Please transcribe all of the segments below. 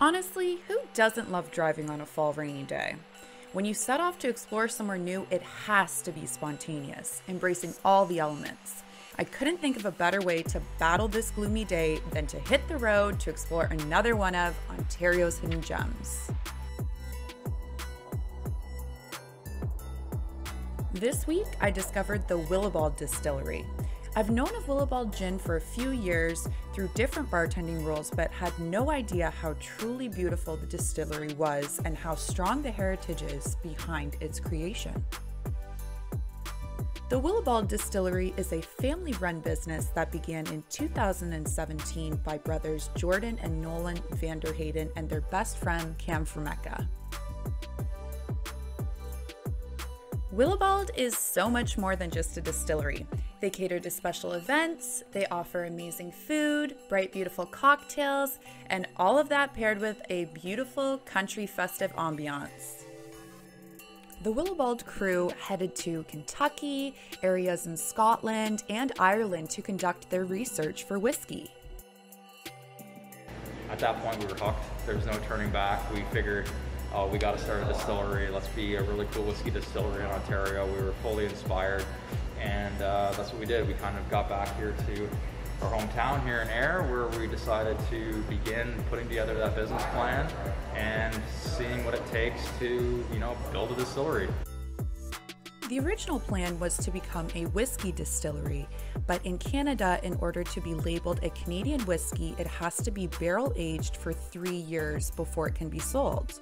Honestly, who doesn't love driving on a fall rainy day? When you set off to explore somewhere new, it has to be spontaneous, embracing all the elements. I couldn't think of a better way to battle this gloomy day than to hit the road to explore another one of Ontario's hidden gems. This week, I discovered the Willibald Distillery. I've known of Willibald Gin for a few years through different bartending rules, but had no idea how truly beautiful the distillery was and how strong the heritage is behind its creation. The Willibald Distillery is a family-run business that began in 2017 by brothers Jordan and Nolan Vander Hayden and their best friend Cam Vermeca. Willibald is so much more than just a distillery. They cater to special events, they offer amazing food, bright, beautiful cocktails, and all of that paired with a beautiful country festive ambiance. The Willibald crew headed to Kentucky, areas in Scotland, and Ireland to conduct their research for whiskey. At that point, we were hooked. There was no turning back. We figured, oh, we got to start a distillery. Let's be a really cool whiskey distillery in Ontario. We were fully inspired. And that's what we did. We kind of got back here to our hometown here in Ayr, where we decided to begin putting together that business plan and seeing what it takes to, build a distillery. The original plan was to become a whiskey distillery, but in Canada, in order to be labeled a Canadian whiskey, it has to be barrel aged for 3 years before it can be sold.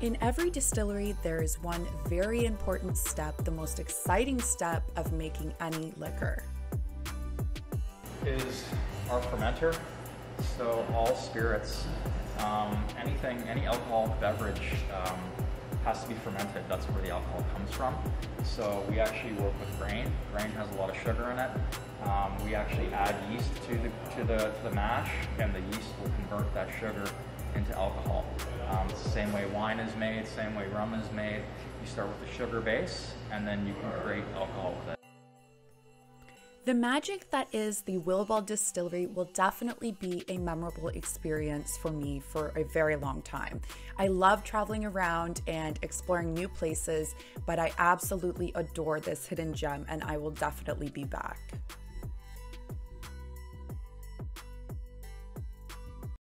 In every distillery, there is one very important step, the most exciting step of making any liquor. Is our fermenter, so all spirits, any alcoholic beverage has to be fermented. That's where the alcohol comes from. So we actually work with grain. Grain has a lot of sugar in it. We actually add yeast to the mash, and the yeast will convert that sugar into alcohol. It's the same way wine is made, same way rum is made. You start with the sugar base, and then you can create alcohol with it. The magic that is the Willibald Distillery will definitely be a memorable experience for me for a very long time. I love traveling around and exploring new places, but I absolutely adore this hidden gem, and I will definitely be back.